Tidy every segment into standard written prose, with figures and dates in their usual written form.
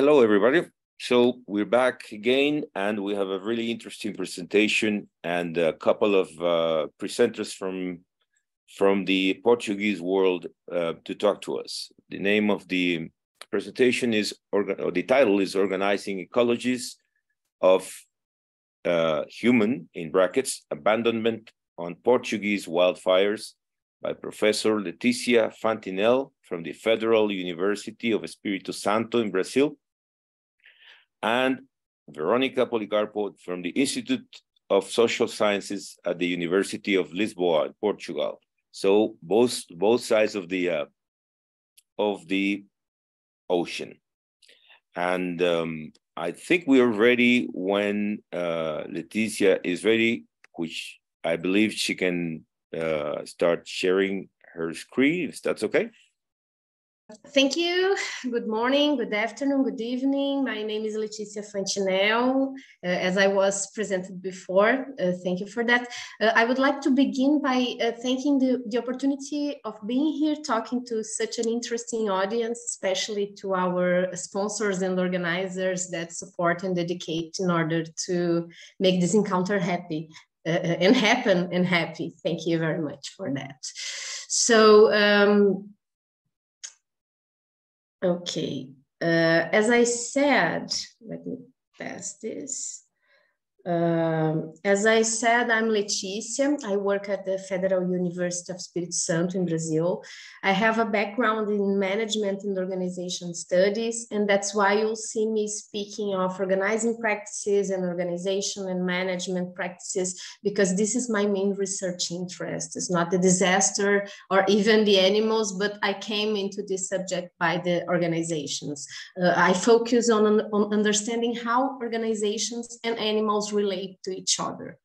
Hello, everybody. So we're back again, and we have a really interesting presentation and a couple of presenters from the Portuguese world to talk to us. The name of the presentation is, or the title is, Organizing Ecologies of Human, in brackets, Abandonment on Portuguese Wildfires, by Professor Leticia Fantinel from the Federal University of Espírito Santo in Brazil, and Veronica Policarpo from the Institute of Social Sciences at the University of Lisboa in Portugal. So both sides of the ocean. And I think we are ready when Leticia is ready, which I believe she can start sharing her screen, if that's okay. Thank you. Good morning, good afternoon, good evening. My name is Leticia Fantinel, as I was presented before. Thank you for that. I would like to begin by thanking the opportunity of being here, talking to such an interesting audience, especially to our sponsors and organizers that support and dedicate in order to make this encounter happy. And happen and happy. Thank you very much for that. So, okay, as I said, let me pass this. As I said, I'm Leticia. I work at the Federal University of Espírito Santo in Brazil. I have a background in management and organization studies, and that's why you'll see me speaking of organizing practices and organization and management practices, because this is my main research interest. It's not the disaster or even the animals, but I came into this subject by the organizations. I focus on understanding how organizations and animals relate to each other.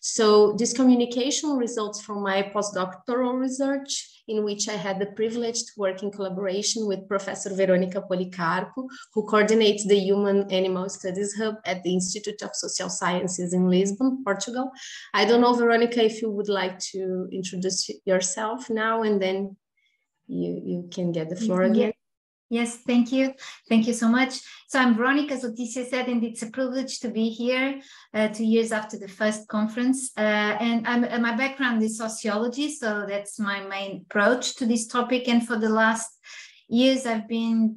So this communication results from my postdoctoral research, in which I had the privilege to work in collaboration with Professor Veronica Policarpo, who coordinates the Human Animal Studies Hub at the Institute of Social Sciences in Lisbon, Portugal. I don't know, Veronica, if you would like to introduce yourself now, and then you can get the floor again. Yes, thank you. Thank you so much. So I'm Veronica, as Leticia said, and it's a privilege to be here 2 years after the first conference. And my background is sociology, so that's my main approach to this topic. And for the last years, I've been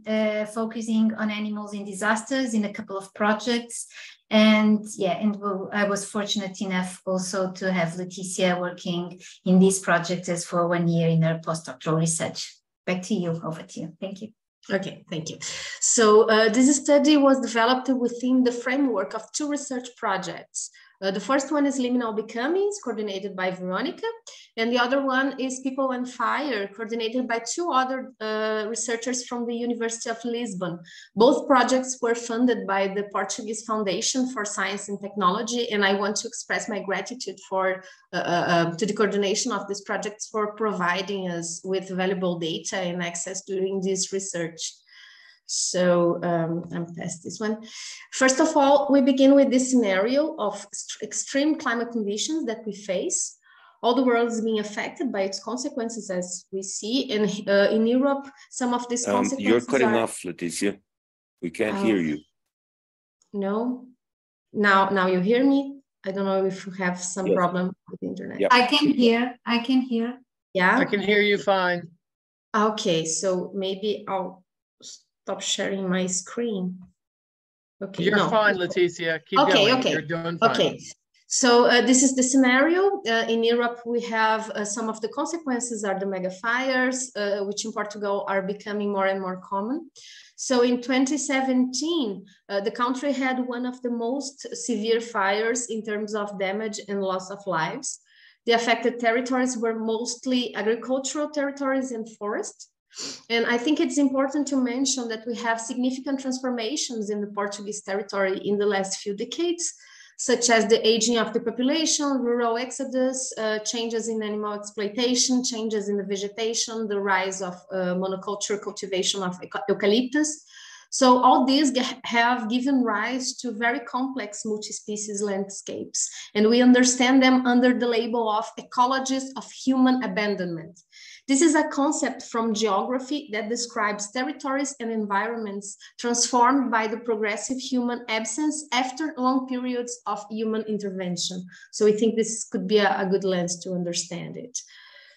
focusing on animals in disasters in a couple of projects. And yeah, and I was fortunate enough also to have Leticia working in these projects as for 1 year in her postdoctoral research. Back to you, over to you. Thank you. Okay, thank you. So this study was developed within the framework of 2 research projects. The first one is Liminal Becomings, coordinated by Veronica, and the other one is People and Fire, coordinated by 2 other researchers from the University of Lisbon. Both projects were funded by the Portuguese Foundation for Science and Technology, and I want to express my gratitude for to the coordination of these projects for providing us with valuable data and access during this research. So I'm past this one. First of all, we begin with this scenario of extreme climate conditions that we face. All the world is being affected by its consequences, as we see. And in Europe, some of these consequences you're cutting off, Leticia. We can't hear you. No? Now you hear me? I don't know if you have some problem with the internet. Yeah. I can hear. I can hear. Yeah? I can hear you fine. Okay, so maybe I'll stop sharing my screen. Okay, you're fine, Leticia. Keep going. Okay. You're doing fine. Okay. So this is the scenario. In Europe, we have some of the consequences are the mega fires, which in Portugal are becoming more and more common. So in 2017, the country had one of the most severe fires in terms of damage and loss of lives. The affected territories were mostly agricultural territories and forests. And I think it's important to mention that we have significant transformations in the Portuguese territory in the last few decades, such as the aging of the population, rural exodus, changes in animal exploitation, changes in the vegetation, the rise of monoculture cultivation of eucalyptus. So all these have given rise to very complex multi-species landscapes, and we understand them under the label of ecologies of human abandonment. This is a concept from geography that describes territories and environments transformed by the progressive human absence after long periods of human intervention. So we think this could be a good lens to understand it.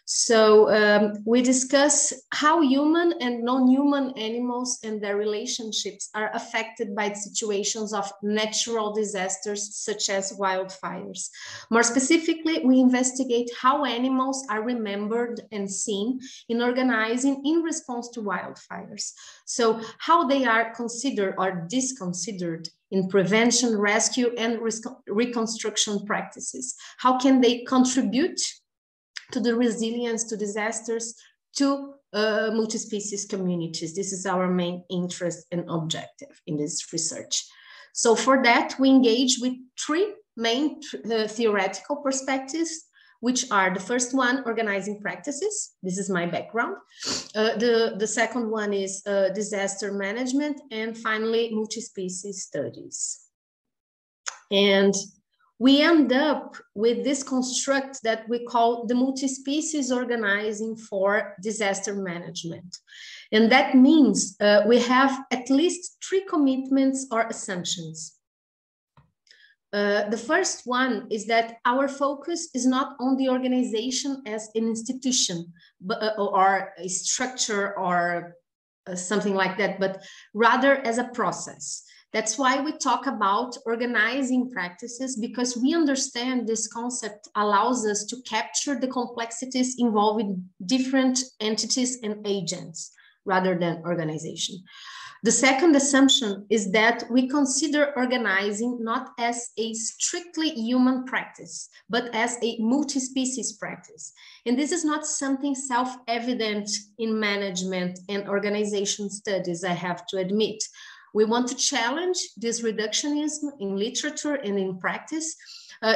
So we discuss how human and non-human animals and their relationships are affected by situations of natural disasters, such as wildfires. More specifically, we investigate how animals are remembered and seen in organizing in response to wildfires. So how they are considered or disconsidered in prevention, rescue, and reconstruction practices. How can they contribute to the resilience to disasters, to multi-species communities? This is our main interest and objective in this research. So for that, we engage with three main theoretical perspectives, which are the first one, organizing practices. This is my background. The second one is disaster management, and finally, multi-species studies. And we end up with this construct that we call the multi-species organizing for disaster management. And that means we have at least three commitments or assumptions. The first one is that our focus is not on the organization as an institution or a structure or something like that, but rather as a process. That's why we talk about organizing practices, because we understand this concept allows us to capture the complexities involving different entities and agents rather than organization. The second assumption is that we consider organizing not as a strictly human practice, but as a multi-species practice. And this is not something self-evident in management and organization studies, I have to admit. We want to challenge this reductionism in literature and in practice,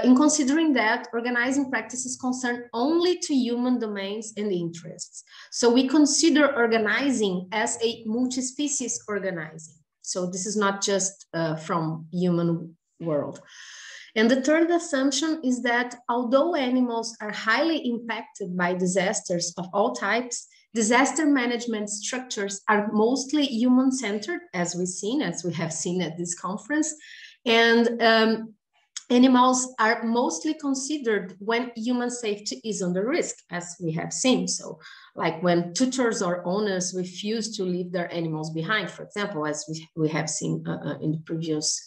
in considering that organizing practices concern only to human domains and interests. So we consider organizing as a multi-species organizing. So this is not just from human world. And the third assumption is that although animals are highly impacted by disasters of all types, disaster management structures are mostly human-centered, as we have seen at this conference, and animals are mostly considered when human safety is under risk, as we have seen. So, like when tutors or owners refuse to leave their animals behind, for example, as we have seen in the previous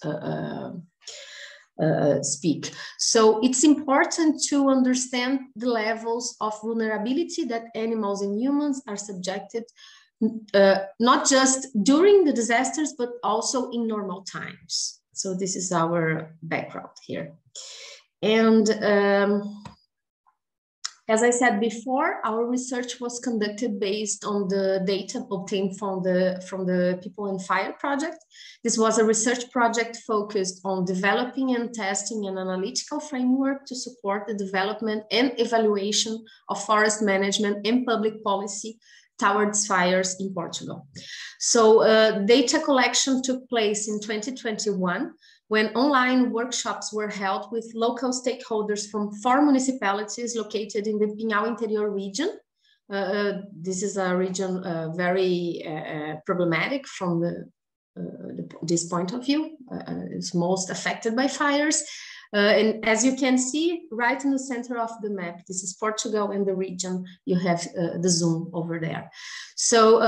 speak. So it's important to understand the levels of vulnerability that animals and humans are subjected, not just during the disasters, but also in normal times. So this is our background here. And as I said before, our research was conducted based on the data obtained from the People and Fire project. This was a research project focused on developing and testing an analytical framework to support the development and evaluation of forest management and public policy towards fires in Portugal. So data collection took place in 2021, when online workshops were held with local stakeholders from four municipalities located in the Pinhao Interior region. This is a region very problematic from this point of view. It's most affected by fires. And as you can see, right in the center of the map, this is Portugal and the region, you have the zoom over there. So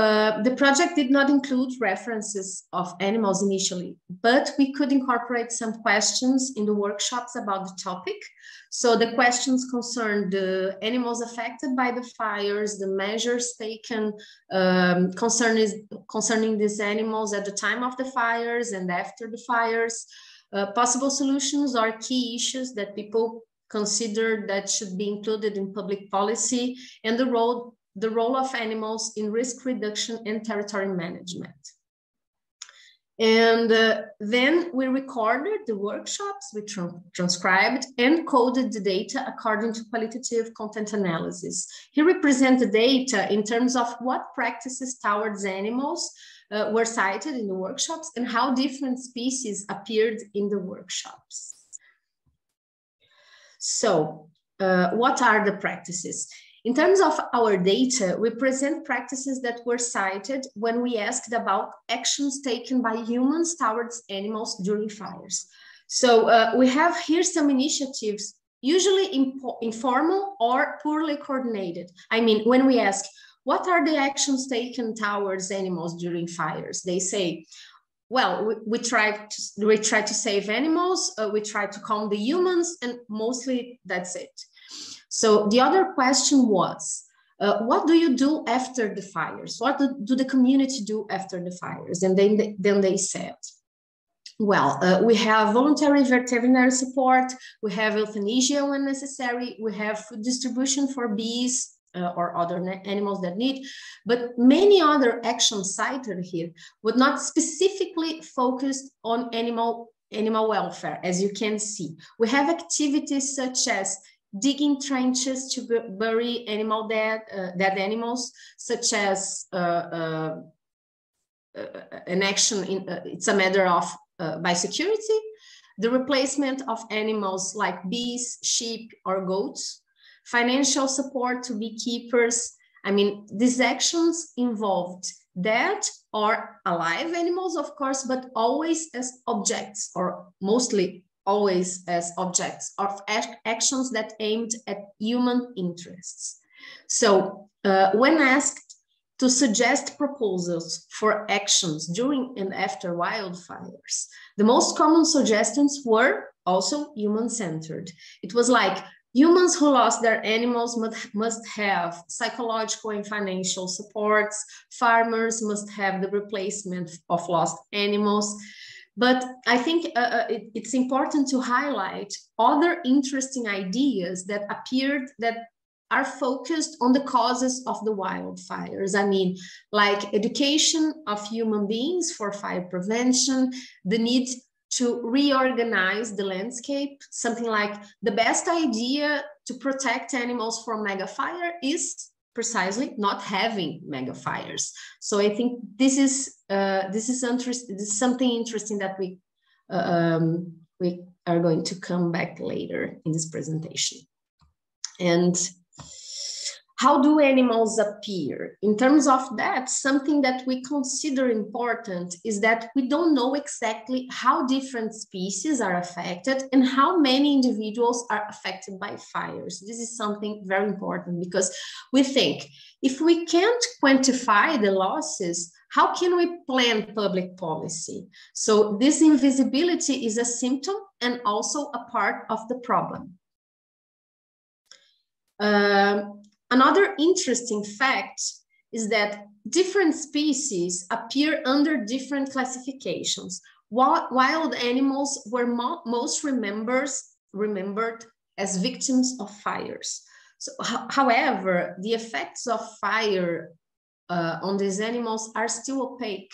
the project did not include references of animals initially, but we could incorporate some questions in the workshops about the topic. So the questions concerned the animals affected by the fires, the measures taken concerning these animals at the time of the fires and after the fires, possible solutions or key issues that people consider that should be included in public policy, and the role of animals in risk reduction and territory management. And then we recorded the workshops, we transcribed and coded the data according to qualitative content analysis. Here we present the data in terms of what practices towards animals were cited in the workshops and how different species appeared in the workshops. So what are the practices? In terms of our data, we present practices that were cited when we asked about actions taken by humans towards animals during fires. So we have here some initiatives, usually informal or poorly coordinated. I mean, when we ask, what are the actions taken towards animals during fires? They say, well, we try to save animals, we try to calm the humans, and mostly that's it. So the other question was, what do you do after the fires? What do the community do after the fires? And then they said, well, we have voluntary veterinary support, we have euthanasia when necessary, we have food distribution for bees or other animals that need, but many other actions cited here would not specifically focus on animal welfare, as you can see. We have activities such as digging trenches to bury animal dead animals, such as an action in, it's a matter of biosecurity, the replacement of animals like bees, sheep, or goats, financial support to beekeepers. I mean, these actions involved dead or alive animals, of course, but always as objects, or mostly always as objects of actions that aimed at human interests. So when asked to suggest proposals for actions during and after wildfires, the most common suggestions were also human-centered. It was like, humans who lost their animals must have psychological and financial supports, farmers must have the replacement of lost animals. But I think it's important to highlight other interesting ideas that appeared that are focused on the causes of the wildfires. I mean, like education of human beings for fire prevention, the need to reorganize the landscape, something like the best idea to protect animals from mega fire is precisely not having mega fires. So I think this is something interesting that we are going to come back later in this presentation. And how do animals appear? In terms of that, something that we consider important is that we don't know exactly how different species are affected and how many individuals are affected by fires. This is something very important because we think, if we can't quantify the losses, how can we plan public policy? So this invisibility is a symptom and also a part of the problem. Another interesting fact is that different species appear under different classifications. Wild animals were most remembered as victims of fires. So, however, the effects of fire on these animals are still opaque.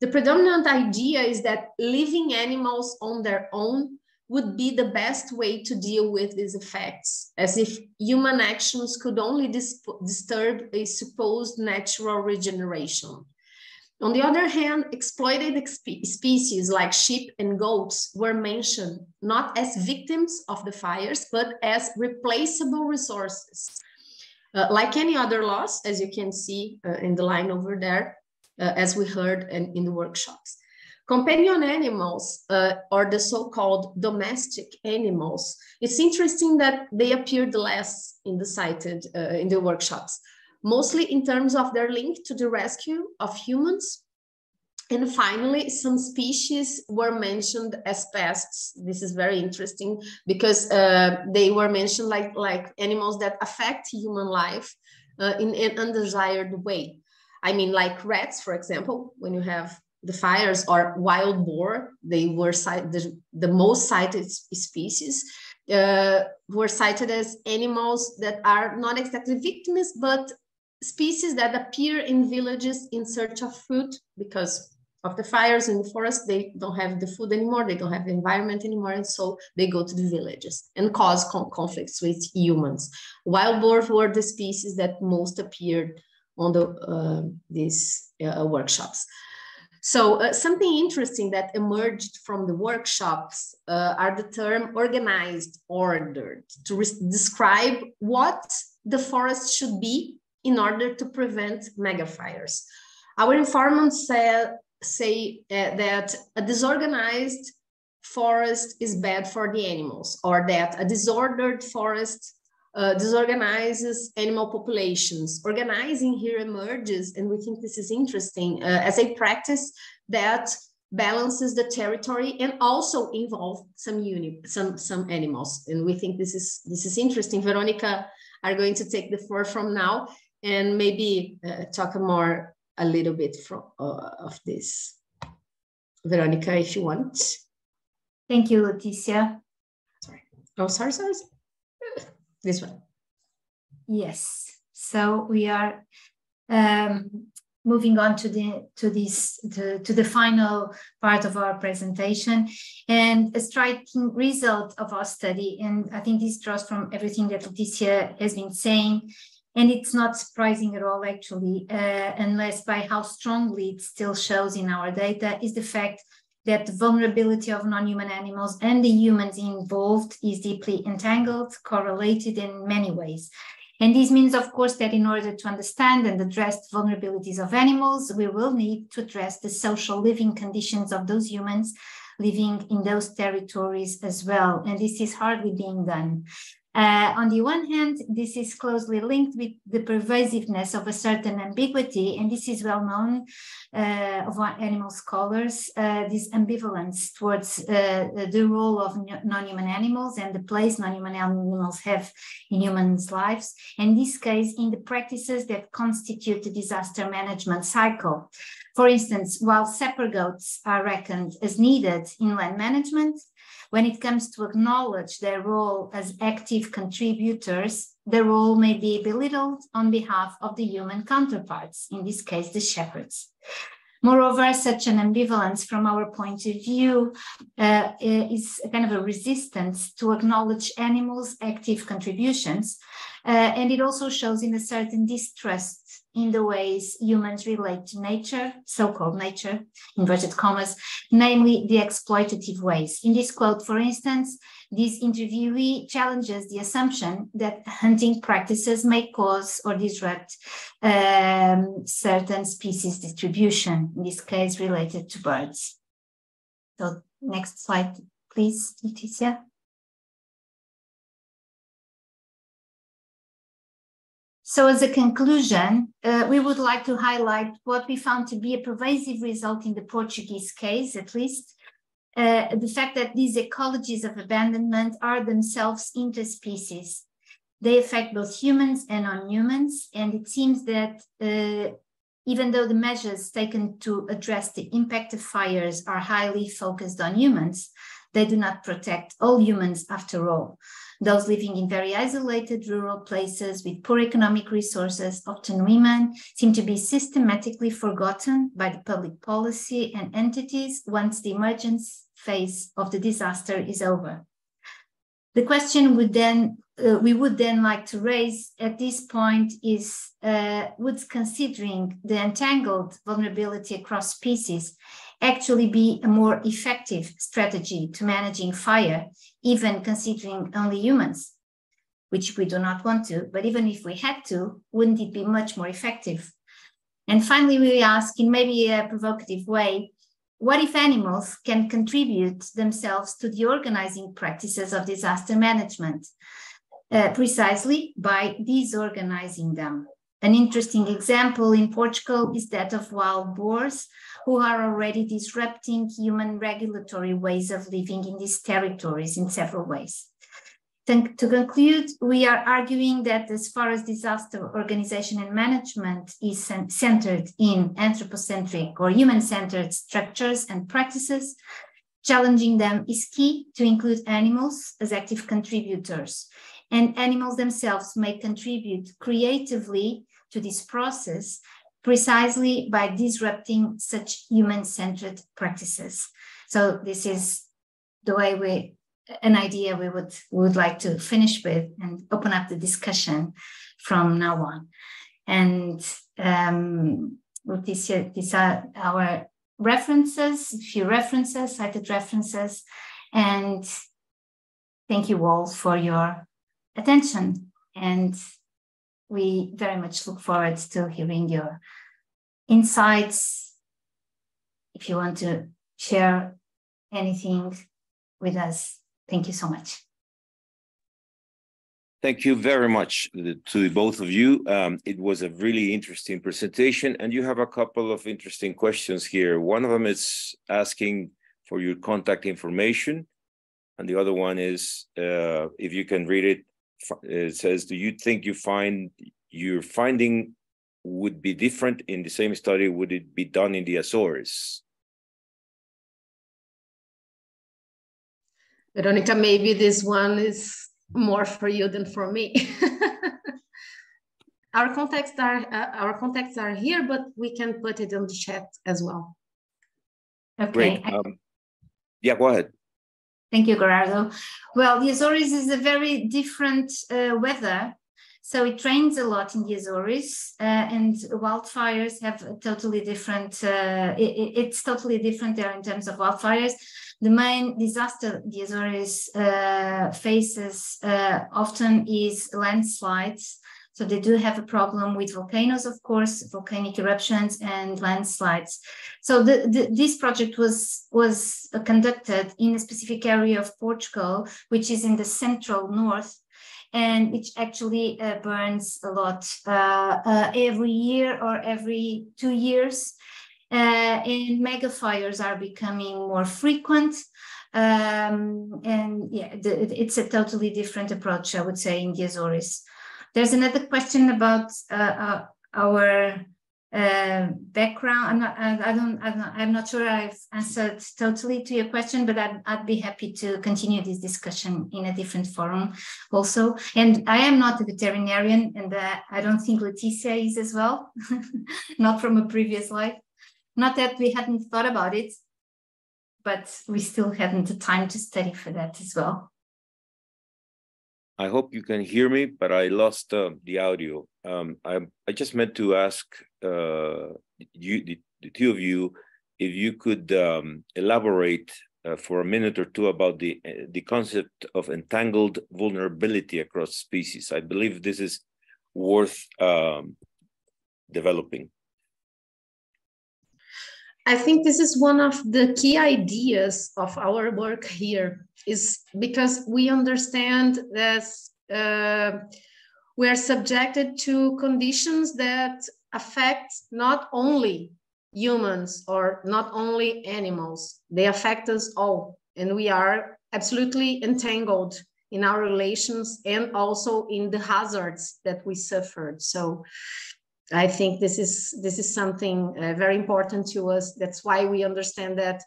The predominant idea is that leaving animals on their own would be the best way to deal with these effects, as if human actions could only disturb a supposed natural regeneration. On the other hand, exploited species like sheep and goats were mentioned not as victims of the fires, but as replaceable resources. Like any other loss, as you can see in the line over there, as we heard in the workshops. Companion animals, or the so-called domestic animals, it's interesting that they appeared less in the cited in the workshops, mostly in terms of their link to the rescue of humans. And finally, some species were mentioned as pests. This is very interesting because they were mentioned like animals that affect human life in an undesired way. I mean, like rats, for example, when you have the fires, are wild boar, they were the most cited species, were cited as animals that are not exactly victims, but species that appear in villages in search of food because of the fires in the forest. They don't have the food anymore, they don't have the environment anymore, and so they go to the villages and cause conflicts with humans. Wild boars were the species that most appeared on the, these workshops. So something interesting that emerged from the workshops are the term organized, ordered, to describe what the forest should be in order to prevent mega fires. Our informants say that a disorganized forest is bad for the animals, or that a disordered forest disorganizes animal populations. Organizing here emerges, and we think this is interesting, as a practice that balances the territory and also involve some animals. And we think this is interesting. Veronica are going to take the floor from now and maybe talk more a little bit of this. Veronica, if you want. Thank you, Leticia. Sorry. Oh, sorry. This one. Yes. So we are moving on to the final part of our presentation, and a striking result of our study. And I think this draws from everything that Leticia has been saying, and it's not surprising at all, actually, unless by how strongly it still shows in our data, is the fact that the vulnerability of non-human animals and the humans involved is deeply entangled, correlated in many ways. And this means, of course, that in order to understand and address the vulnerabilities of animals, we will need to address the social living conditions of those humans living in those territories as well. And this is hardly being done. On the one hand, this is closely linked with the pervasiveness of a certain ambiguity, and this is well known of animal scholars, this ambivalence towards the role of non-human animals and the place non-human animals have in humans' lives, in this case, in the practices that constitute the disaster management cycle. For instance, while separgoats are reckoned as needed in land management, when it comes to acknowledge their role as active contributors, their role may be belittled on behalf of the human counterparts, in this case, the shepherds. Moreover, such an ambivalence from our point of view is a kind of a resistance to acknowledge animals' active contributions. And it also shows in a certain distrust in the ways humans relate to nature, so-called nature, inverted commas, namely the exploitative ways. In this quote, for instance, this interviewee challenges the assumption that hunting practices may cause or disrupt certain species distribution, in this case related to birds. So next slide, please, Leticia. So as a conclusion, we would like to highlight what we found to be a pervasive result in the Portuguese case, at least, the fact that these ecologies of abandonment are themselves interspecies. They affect both humans and non-humans, and it seems that even though the measures taken to address the impact of fires are highly focused on humans, they do not protect all humans after all. Those living in very isolated rural places with poor economic resources, often women, seem to be systematically forgotten by the public policy and entities once the emergency phase of the disaster is over. The question we would then like to raise at this point is, would considering the entangled vulnerability across species actually be a more effective strategy to managing fire, even considering only humans, which we do not want to, but even if we had to, wouldn't it be much more effective? And finally, we ask, in maybe a provocative way, what if animals can contribute themselves to the organizing practices of disaster management, precisely by disorganizing them? An interesting example in Portugal is that of wild boars, who are already disrupting human regulatory ways of living in these territories in several ways. Then, to conclude, we are arguing that as far as disaster organization and management is centered in anthropocentric or human-centered structures and practices, challenging them is key to include animals as active contributors. And animals themselves may contribute creatively to this process precisely by disrupting such human-centered practices. So this is the way an idea we would like to finish with and open up the discussion from now on. And these are our references, a few references, cited references, and thank you all for your attention, and we very much look forward to hearing your insights. If you want to share anything with us, thank you so much. Thank you very much to both of you. It was a really interesting presentation, and you have a couple of interesting questions here. One of them is asking for your contact information, and the other one is, if you can read it, it says, do you think your finding would be different in the same study? Would it be done in the Azores? Veronica, maybe this one is more for you than for me. Our contacts are here, but we can put it on the chat as well. Okay. Great. Yeah, go ahead. Thank you, Gerardo. Well, the Azores is a very different weather. So it rains a lot in the Azores, and wildfires have a totally different, it's totally different there in terms of wildfires. The main disaster the Azores faces often is landslides. So they do have a problem with volcanoes, of course, volcanic eruptions and landslides. So this project was conducted in a specific area of Portugal, which is in the central north, and which actually burns a lot every year or every 2 years. And mega fires are becoming more frequent. And yeah, it's a totally different approach, I would say, in the Azores. There's another question about our background. I'm not sure I've answered totally to your question, but I'd be happy to continue this discussion in a different forum also. And I am not a veterinarian, and I don't think Leticia is as well, not from a previous life. Not that we hadn't thought about it, but we still hadn't the time to study for that as well. I hope you can hear me, but I lost the audio. I just meant to ask the two of you, if you could elaborate for a minute or two about the concept of entangled vulnerability across species. I believe this is worth developing. I think this is one of the key ideas of our work here, is because we understand that we are subjected to conditions that affect not only humans or not only animals, they affect us all. And we are absolutely entangled in our relations and also in the hazards that we suffered. So I think this is something very important to us. That's why we understand that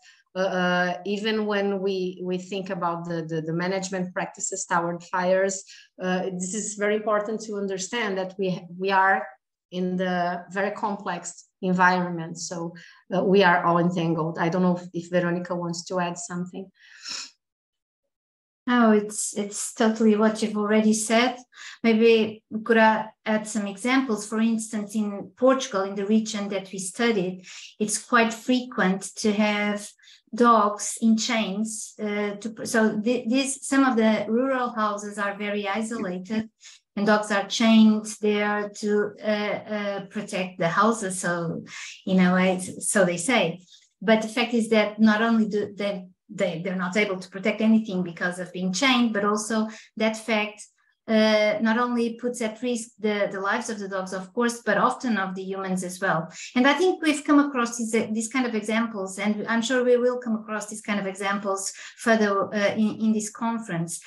even when we think about the management practices toward fires, this is very important to understand that we are in the very complex environment. So we are all entangled. I don't know if Veronica wants to add something. No, it's totally what you've already said. Maybe we could add some examples. For instance, in Portugal, in the region that we studied, it's quite frequent to have dogs in chains. Some of the rural houses are very isolated, and dogs are chained there to protect the houses. So, in a way, so they say. But the fact is that not only do they're not able to protect anything because of being chained, but also that fact not only puts at risk the lives of the dogs, of course, but often of the humans as well. And I think we've come across these kind of examples, and I'm sure we will come across these kind of examples further in this conference.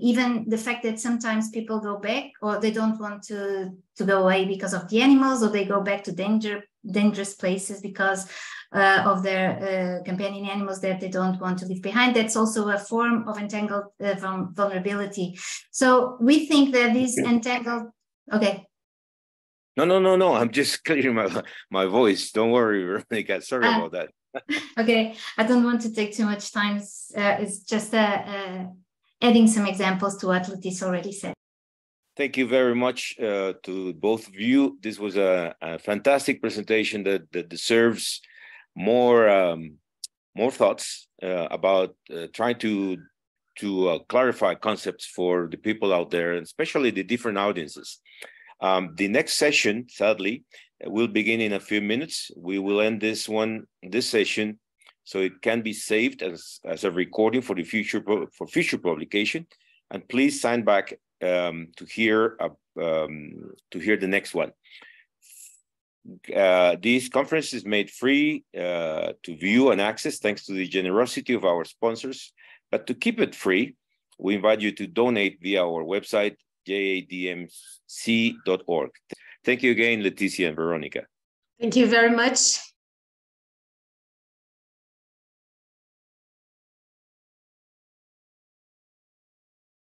Even the fact that sometimes people go back, or they don't want to go away because of the animals, or they go back to dangerous places because of their companion animals that they don't want to leave behind. That's also a form of entangled vulnerability. So we think that these entangled, okay. No, I'm just clearing my voice. Don't worry, Veronica, sorry about that. Okay, I don't want to take too much time. It's just adding some examples to what Leticia already said. Thank you very much to both of you. This was a fantastic presentation that deserves more thoughts about trying to clarify concepts for the people out there, and especially the different audiences. The next session, sadly, will begin in a few minutes. We will end this session, so it can be saved as a recording for the future publication. And please sign back to hear the next one. This conference is made free to view and access thanks to the generosity of our sponsors. But to keep it free, we invite you to donate via our website, gadmc.org. Thank you again, Leticia and Veronica. Thank you very much.